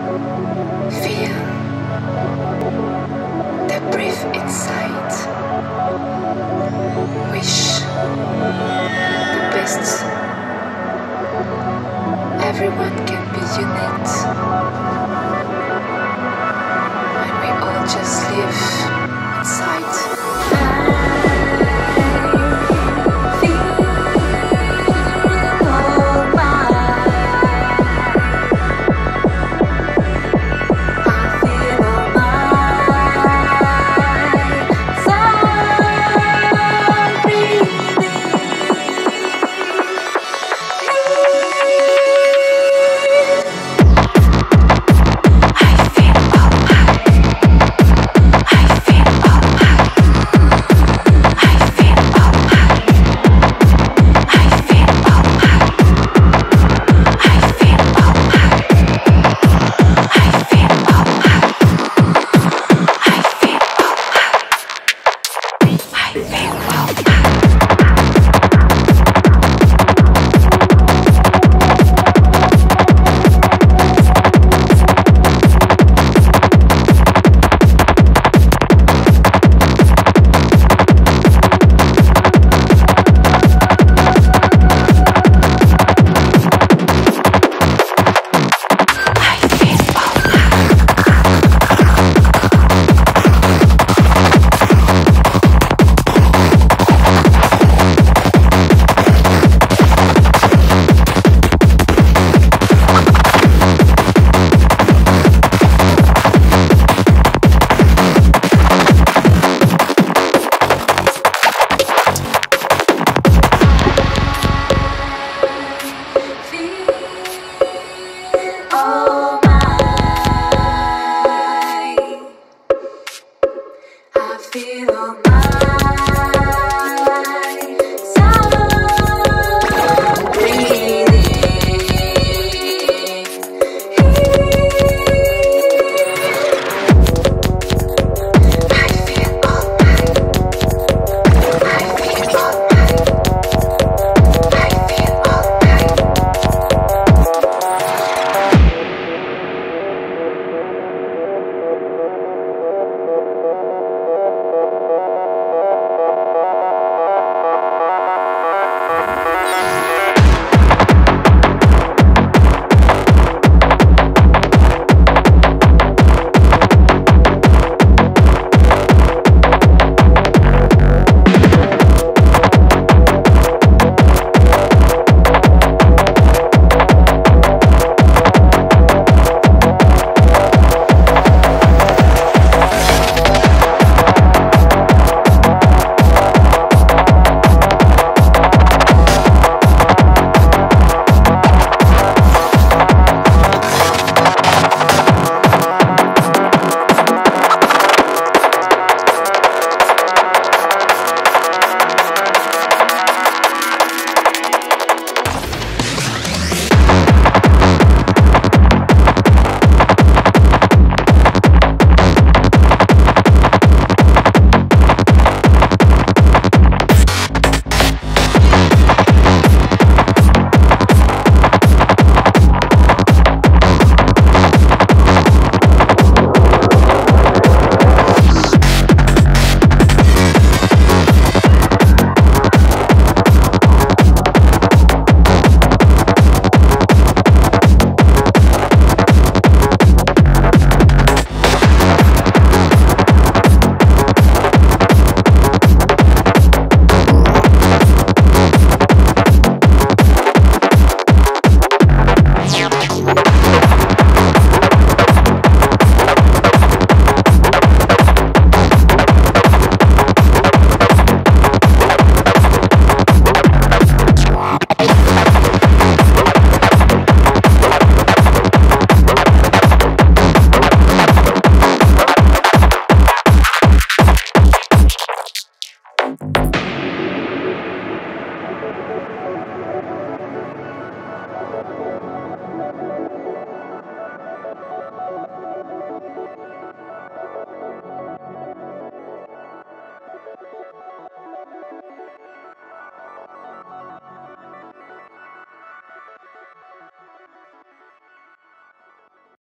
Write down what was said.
Feel the breath inside. Wish the best. Everyone can be unique when we all just live.